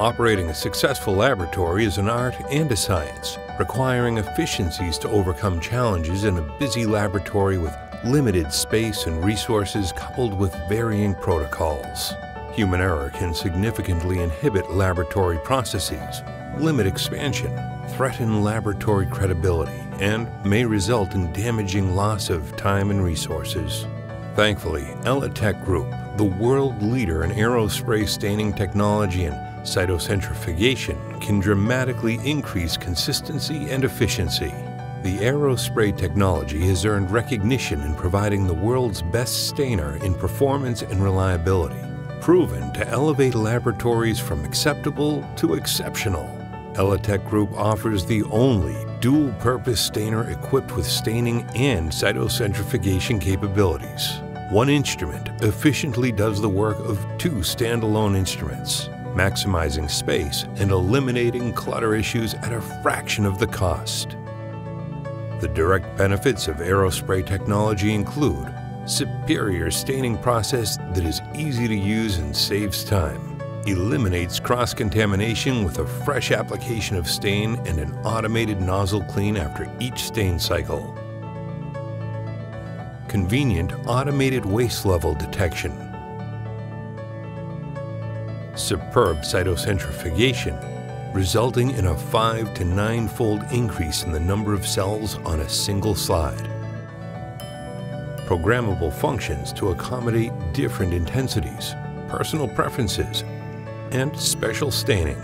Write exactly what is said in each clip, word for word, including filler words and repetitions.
Operating a successful laboratory is an art and a science, requiring efficiencies to overcome challenges in a busy laboratory with limited space and resources coupled with varying protocols. Human error can significantly inhibit laboratory processes, limit expansion, threaten laboratory credibility, and may result in damaging loss of time and resources. Thankfully, Elitech Group, the world leader in aerospray staining technology and cytocentrifugation, can dramatically increase consistency and efficiency. The aerospray technology has earned recognition in providing the world's best stainer in performance and reliability, proven to elevate laboratories from acceptable to exceptional. Elitech Group offers the only dual-purpose stainer equipped with staining and cytocentrifugation capabilities. One instrument efficiently does the work of two standalone instruments, maximizing space and eliminating clutter issues at a fraction of the cost. The direct benefits of aerospray technology include superior staining process that is easy to use and saves time, eliminates cross-contamination with a fresh application of stain and an automated nozzle clean after each stain cycle, convenient automated waste level detection, superb cytocentrifugation, resulting in a five to nine-fold increase in the number of cells on a single slide, programmable functions to accommodate different intensities, personal preferences, and special staining,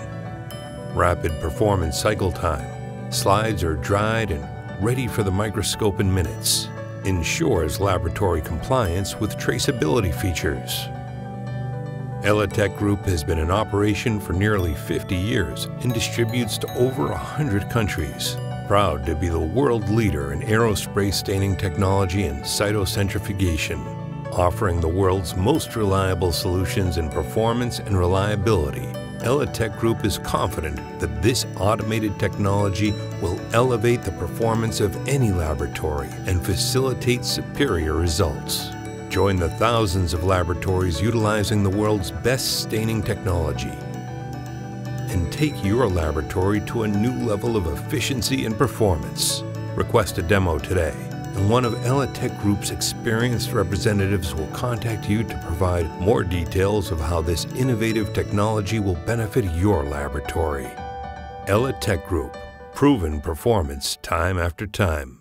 rapid performance cycle time, slides are dried and ready for the microscope in minutes, ensures laboratory compliance with traceability features. Elitech Group has been in operation for nearly fifty years and distributes to over one hundred countries. Proud to be the world leader in aerospray staining technology and cytocentrifugation, offering the world's most reliable solutions in performance and reliability. Elitech Group is confident that this automated technology will elevate the performance of any laboratory and facilitate superior results. Join the thousands of laboratories utilizing the world's best staining technology and take your laboratory to a new level of efficiency and performance. Request a demo today, and one of Elitech Group's experienced representatives will contact you to provide more details of how this innovative technology will benefit your laboratory. Elitech Group, proven performance time after time.